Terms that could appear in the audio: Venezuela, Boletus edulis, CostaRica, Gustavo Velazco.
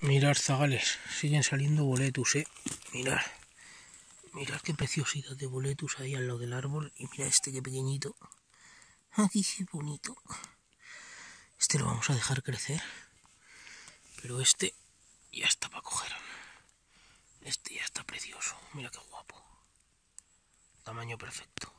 Mirad, zagales, siguen saliendo boletus, mirad. Mirad qué preciosidad de boletus ahí al lado del árbol. Y mira este, qué pequeñito. Aquí qué bonito. Este lo vamos a dejar crecer. Pero este ya está para coger. Este ya está precioso. Mira qué guapo. Tamaño perfecto.